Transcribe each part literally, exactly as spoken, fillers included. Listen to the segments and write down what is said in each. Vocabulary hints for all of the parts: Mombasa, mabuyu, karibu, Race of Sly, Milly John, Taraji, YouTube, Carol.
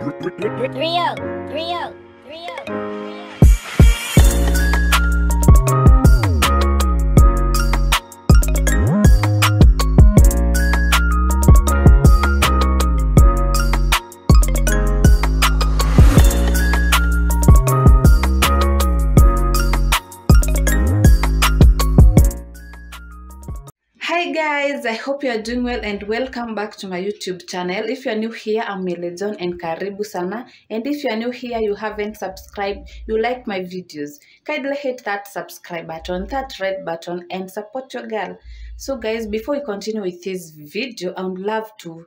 Rio, Rio, Rio. I hope you are doing well and welcome back to my YouTube channel. If you are new here, I'm Milly John and karibu sana. And if you are new here, you haven't subscribed, you like my videos, kindly hit that subscribe button, that red button, and support your girl. So guys, before we continue with this video, I would love to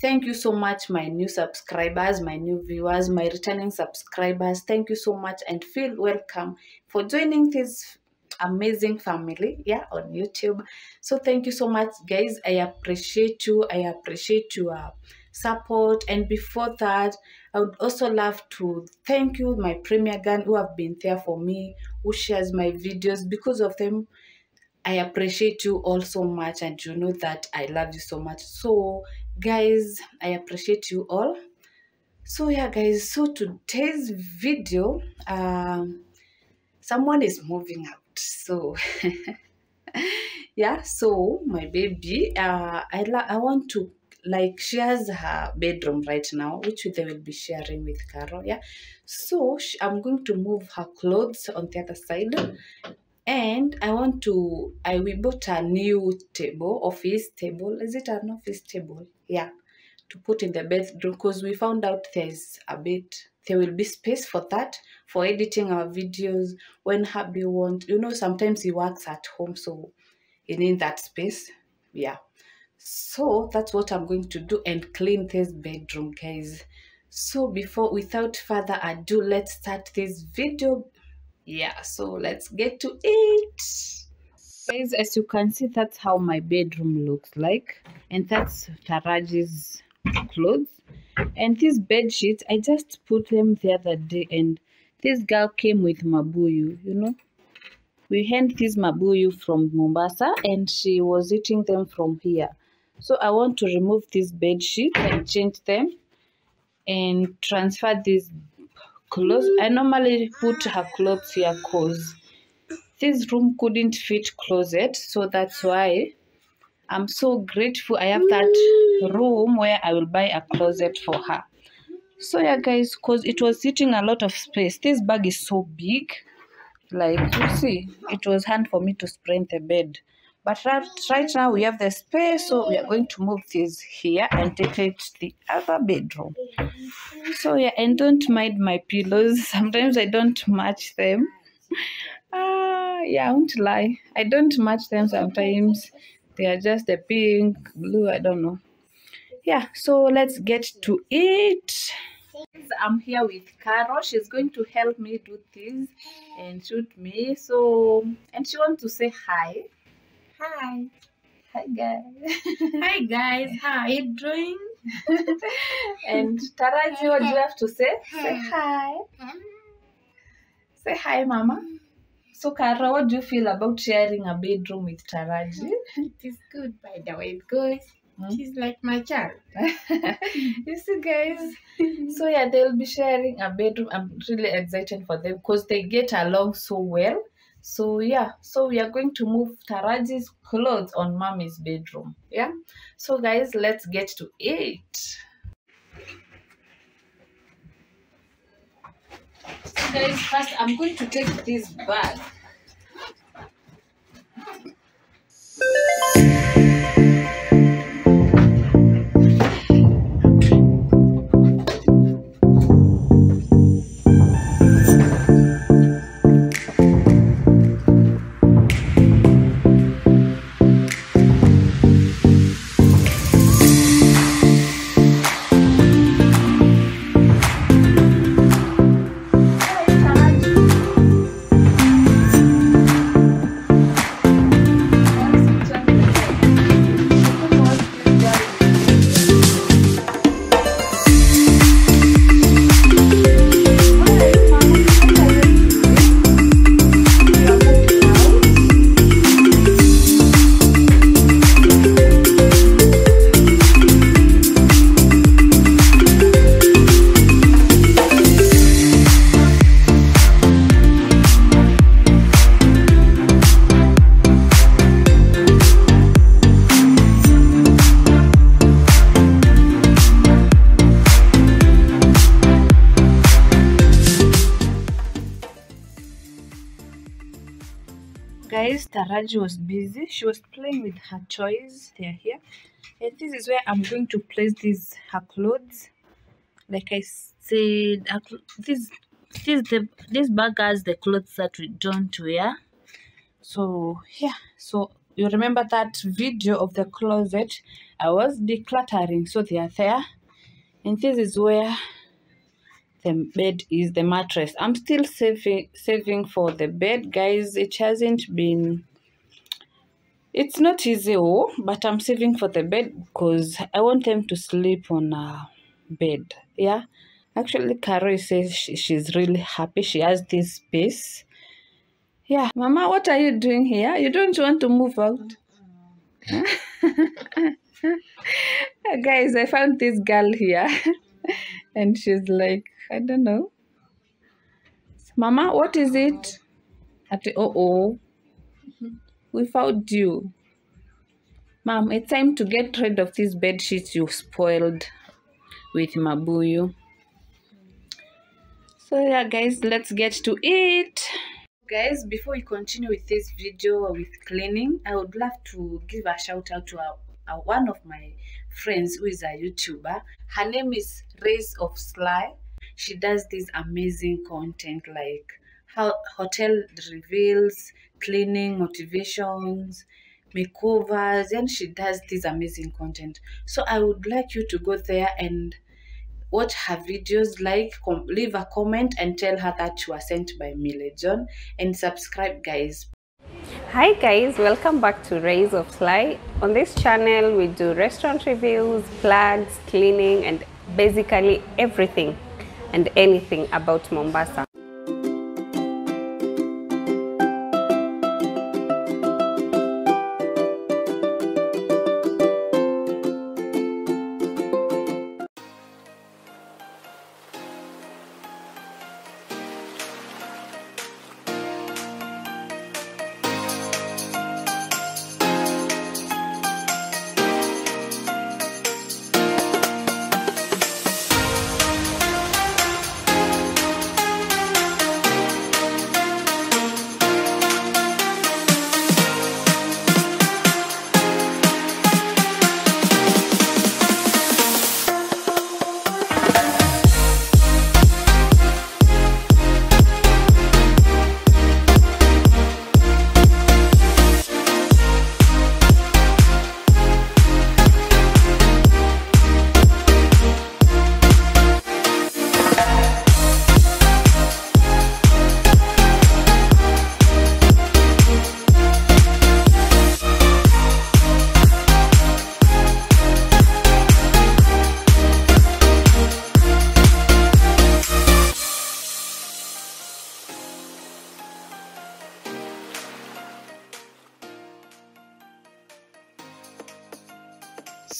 thank you so much my new subscribers, my new viewers, my returning subscribers. Thank you so much and feel welcome for joining this amazing family, yeah, on YouTube. So thank you so much guys, I appreciate you, I appreciate your support. And before that, I would also love to thank you my premier gun who have been there for me, who shares my videos. Because of them, I appreciate you all so much, and you know that I love you so much. So guys, I appreciate you all. So yeah guys, so today's video, um someone is moving out. So yeah, so my baby, uh i i want to like shares her bedroom right now, which they will be sharing with Carol. Yeah, so she, i'm going to move her clothes on the other side, and i want to i we bought a new table, office table. Is it an office table? Yeah, to put in the bedroom, because we found out there's a bit there will be space for that, for editing our videos when hubby wants. You know, sometimes he works at home, so he needs that space. Yeah, so that's what I'm going to do, and clean this bedroom guys. So before, without further ado, let's start this video. Yeah, so let's get to it guys. As you can see, that's how my bedroom looks like, and that's Taraji's clothes. And these bed sheets, I just put them the other day, and this girl came with mabuyu. You know, we hand this mabuyu from Mombasa, and she was eating them from here. So I want to remove these bed sheets and change them and transfer these clothes. I normally put her clothes here because this room couldn't fit closet, so that's why I'm so grateful I have that room where I will buy a closet for her. So yeah guys, because it was eating a lot of space. This bag is so big, like you see, it was hard for me to spread the bed. But right, right now we have the space, so we are going to move this here and take it to the other bedroom. So yeah, and don't mind my pillows. Sometimes I don't match them. Ah, yeah, I won't lie. I don't match them sometimes. They are just the pink, blue, I don't know. Yeah, so let's get to it. I'm here with Carol. She's going to help me do things and shoot me. So, and she wants to say hi. Hi. Hi, guys. Hi, guys. How are you doing? And Taraji, what do you have to say? Hi. Say hi. Hi. Say hi, Mama. So, Carol, what do you feel about sharing a bedroom with Taraji? It is good, by the way it goes. Hmm? She's like my child. You see, guys. So, yeah, they'll be sharing a bedroom. I'm really excited for them because they get along so well. So, yeah. So, we are going to move Taraji's clothes on Mommy's bedroom. Yeah. So, guys, let's get to it. So guys, first I'm going to take this bag. guys, Taraji was busy. She was playing with her toys. They are here. And this is where I'm going to place these her clothes. Like I said, this this the this bag has the clothes that we don't wear. So yeah, so you remember that video of the closet I was decluttering, so they are there. And this is where the bed is, the mattress. I'm still saving saving for the bed, guys. It hasn't been, it's not easy, oh, but I'm saving for the bed because I want them to sleep on a bed. Yeah, actually Carol says she, she's really happy she has this space. Yeah, Mama, what are you doing here? You don't want to move out? Guys, I found this girl here and she's like, I don't know. Mama, what is it? At the, oh, oh. We found you. Mom, it's time to get rid of these bed sheets you spoiled with Mabuyu. So yeah, guys, let's get to it. Guys, before we continue with this video with cleaning, I would love to give a shout out to our, our, one of my friends who is a YouTuber. Her name is Race of Sly. She does this amazing content like how hotel reveals, cleaning motivations, makeovers, and she does this amazing content. So I would like you to go there and watch her videos, like, com leave a comment and tell her that you are sent by Milly John, and subscribe, guys. Hi guys, welcome back to Race of Sly. On this channel we do restaurant reviews, plugs, cleaning, and basically everything and anything about Mombasa.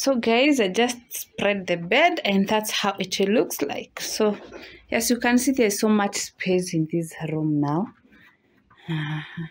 So guys, I just spread the bed and that's how it looks like. So as you can see, there's so much space in this room now. Uh-huh.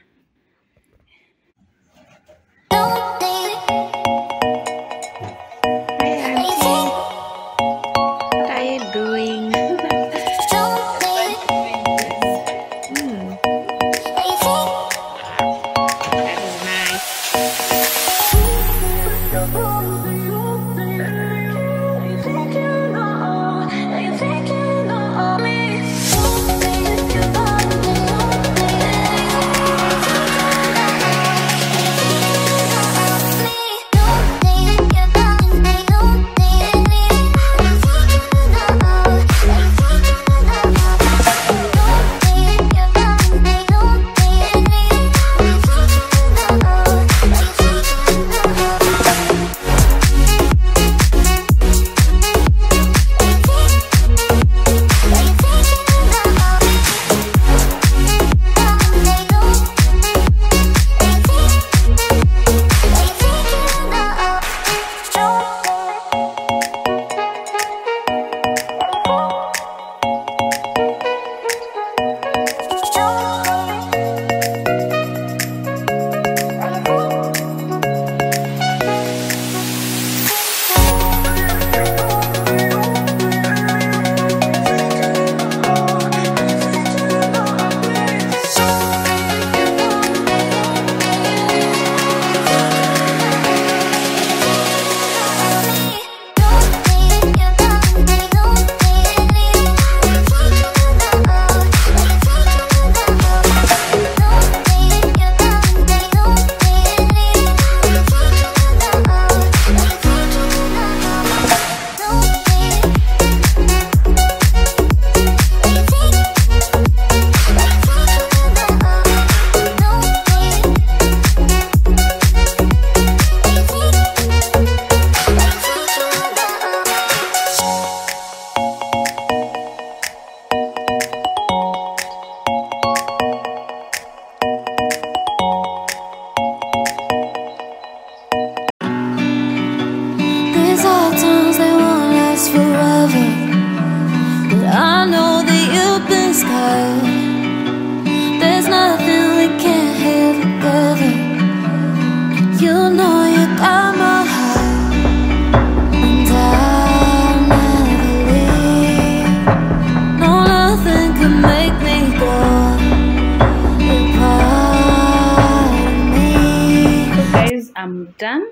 it done.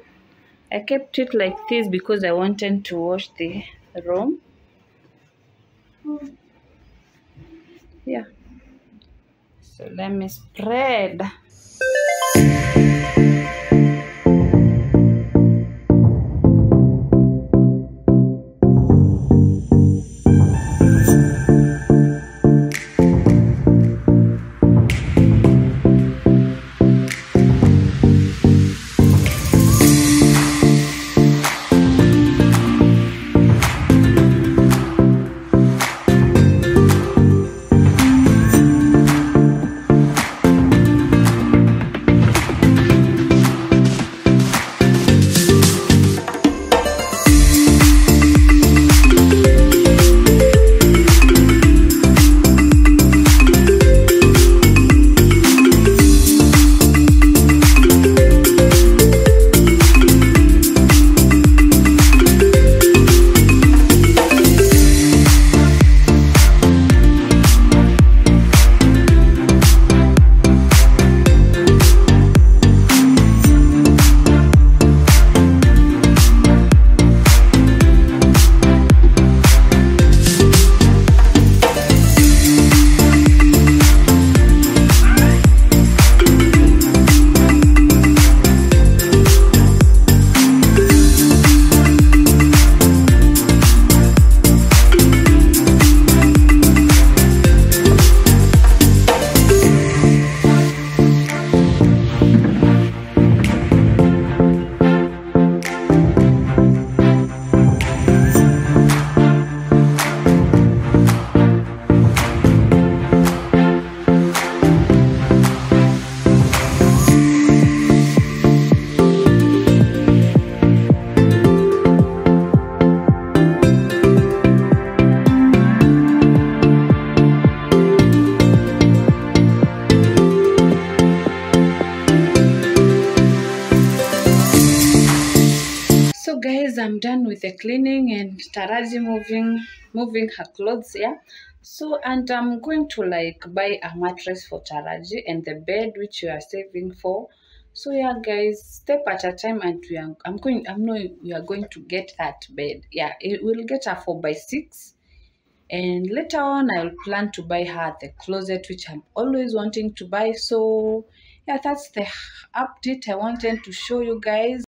I kept it like this because I wanted to wash the room. Yeah. So let me spread. I'm done with the cleaning and Taraji moving moving her clothes, yeah. So, and I'm going to like buy a mattress for Taraji and the bed which we are saving for. So yeah guys, step at a time, and we are I'm going I'm not we are going to get that bed. Yeah, it will get a four by six, and later on I'll plan to buy her the closet which I'm always wanting to buy. So yeah, that's the update I wanted to show you guys.